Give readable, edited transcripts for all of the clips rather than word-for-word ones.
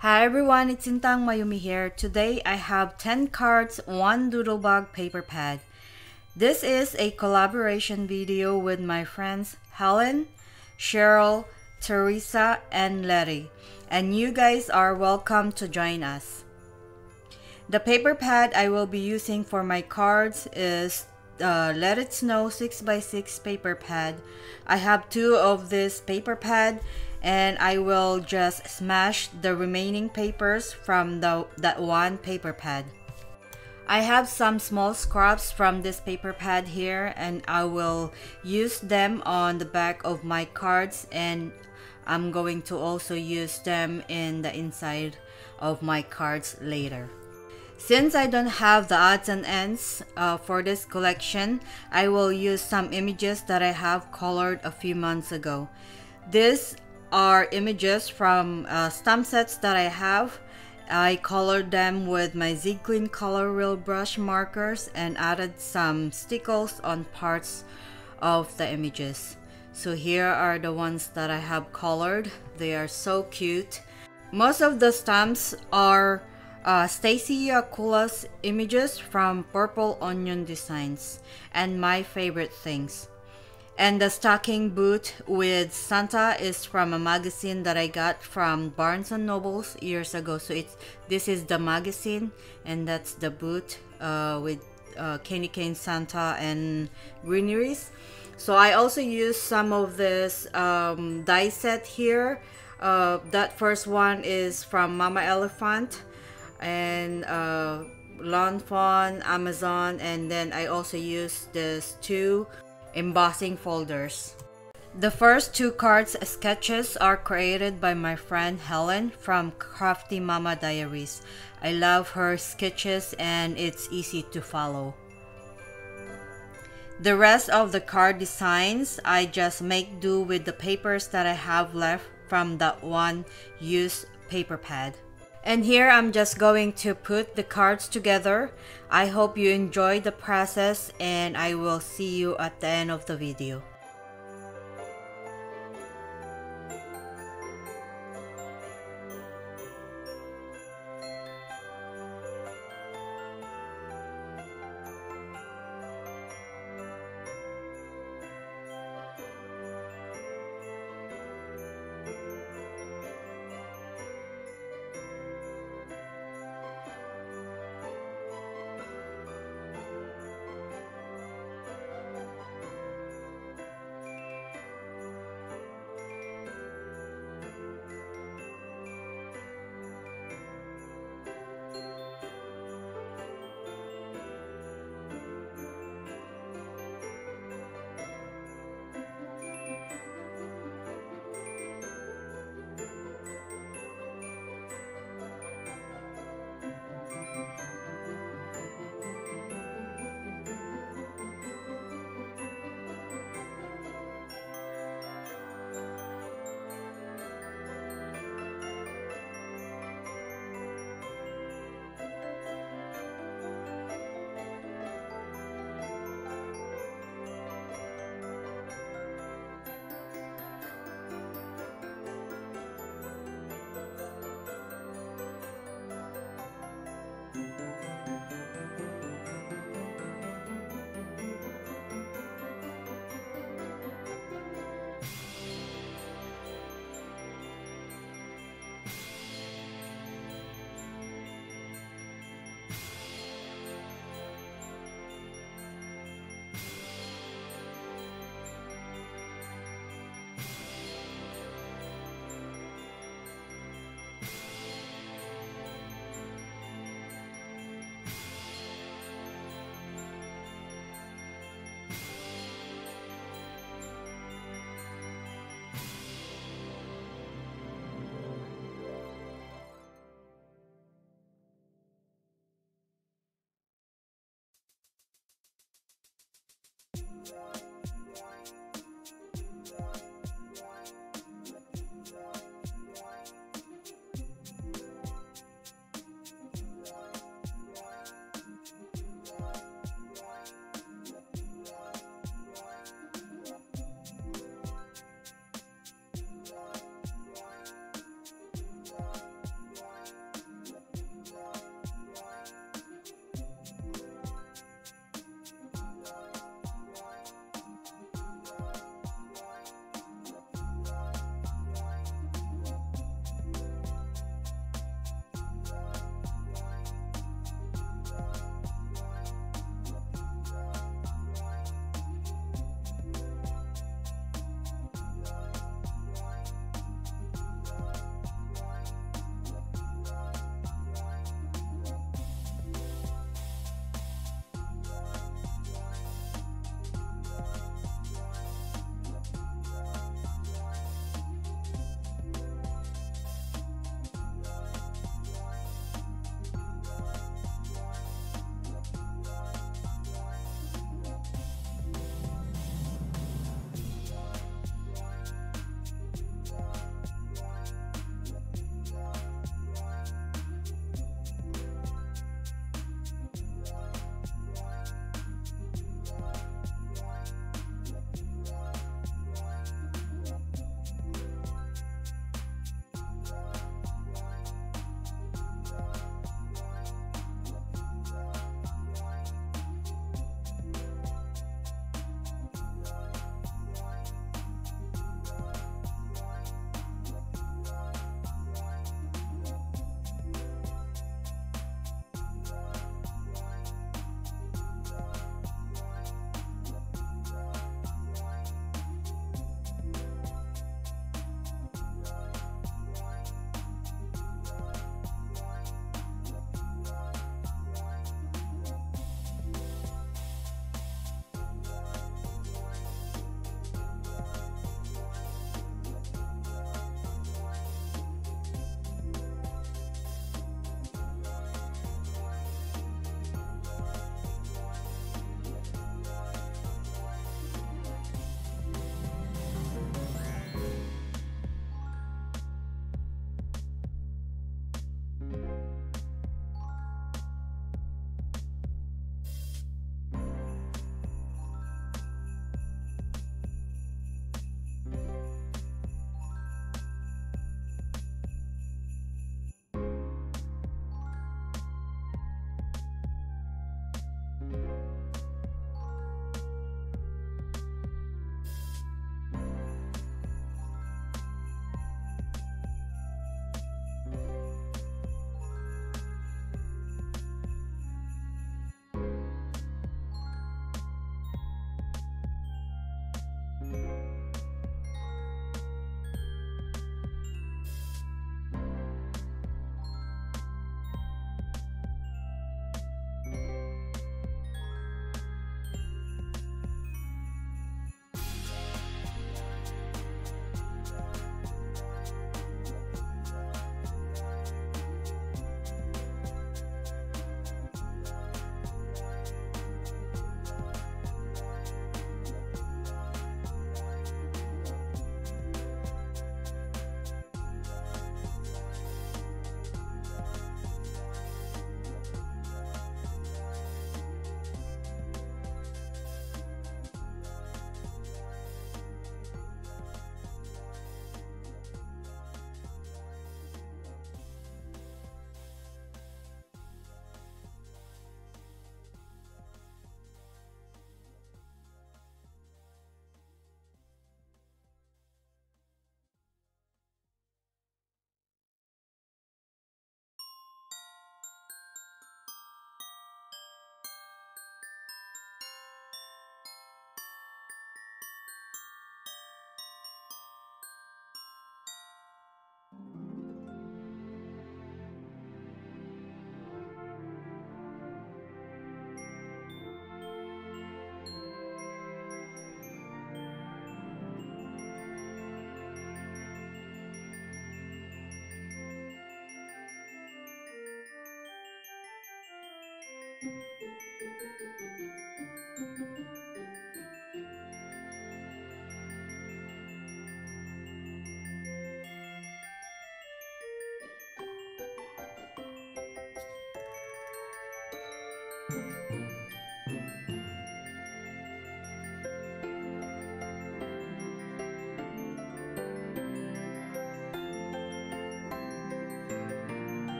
Hi everyone, it's Intang Mayumi here. Today I have 10 cards, 1 doodlebug paper pad. This is a collaboration video with my friends Helen, Cheryl, Teresa, and Larry. And you guys are welcome to join us. The paper pad I will be using for my cards is Let It Snow 6x6 paper pad. I have 2 of this paper pad, and I will just smash the remaining papers from that one paper pad. I have some small scraps from this paper pad here, and I will use them on the back of my cards, and I'm going to also use them in the inside of my cards later. Since I don't have the odds and ends for this collection, I will use some images that I have colored a few months ago. These are images from stamp sets that I have. I colored them with my Zclean color wheel brush markers and added some stickles on parts of the images. So here are the ones that I have colored. They are so cute. Most of the stamps are Stacey Yacula's images from Purple Onion Designs and My Favorite Things. And the stocking boot with Santa is from a magazine that I got from Barnes and Nobles years ago. So this is the magazine, and that's the boot with candy cane Santa and greeneries. So I also used some of this die set here. That first one is from Mama Elephant and Lawn Fawn, Amazon, and then I also used these 2 embossing folders. The first 2 cards sketches are created by my friend Helen from Crafty Mama Diaries. I love her sketches and it's easy to follow. The rest of the card designs, I just make do with the papers that I have left from that one used paper pad. And here I'm just going to put the cards together. I hope you enjoy the process, and I will see you at the end of the video.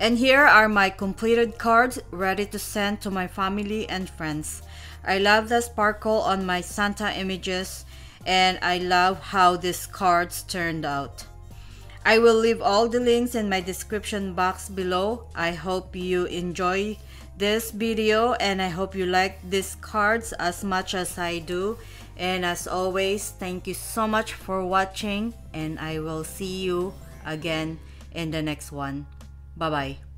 And here are my completed cards ready to send to my family and friends. I love the sparkle on my Santa images, and I love how these cards turned out. I will leave all the links in my description box below. I hope you enjoy this video, and I hope you like these cards as much as I do. And as always, thank you so much for watching, and I will see you again in the next one. Bye-bye.